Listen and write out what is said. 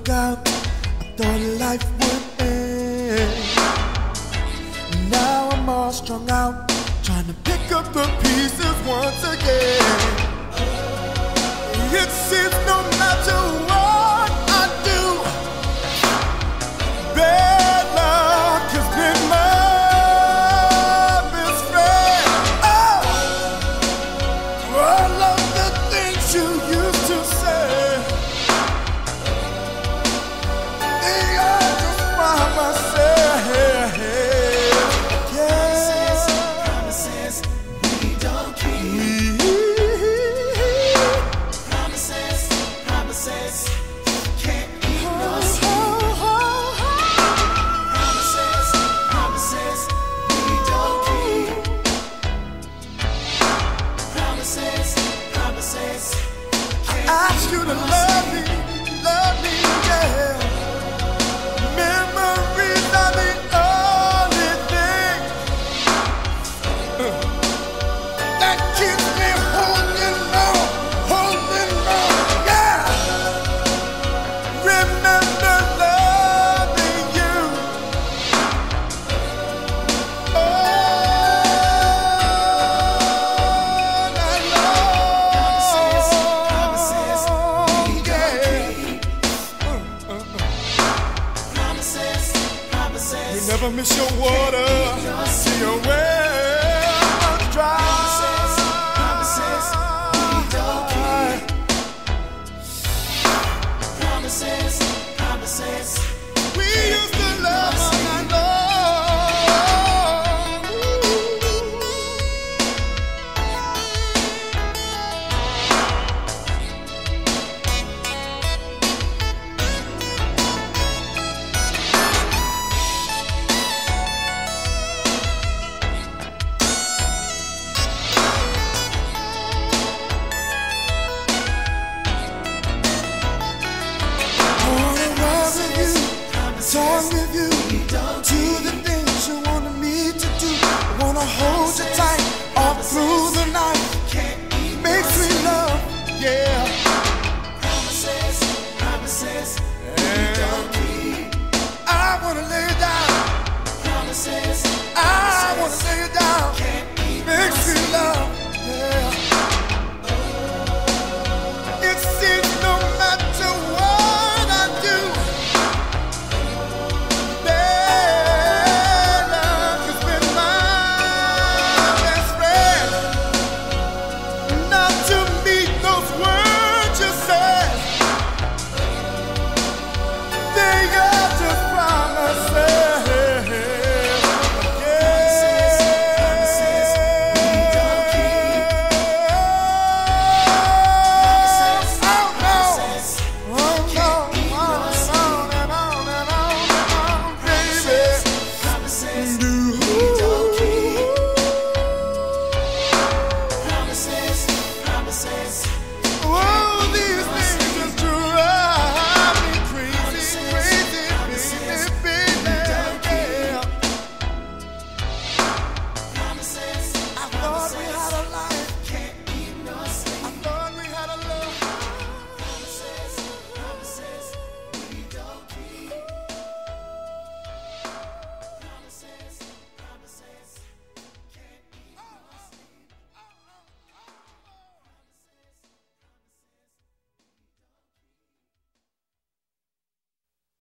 look out, I thought life would end. Now I'm all strung out, trying to pick up the pieces once again. It seems no matter what I do, bad luck has been my best friend. Oh, all of the things you used to say, ask you to love me, yeah. Memories are the only thing that keeps me holding on, yeah. Remember loving you. Oh, you never miss your water, see your well dry. Promises, we don't keep. Promises, we used to love all night long. Talk with you, do the things you wanted me to do. I wanna hold you tight.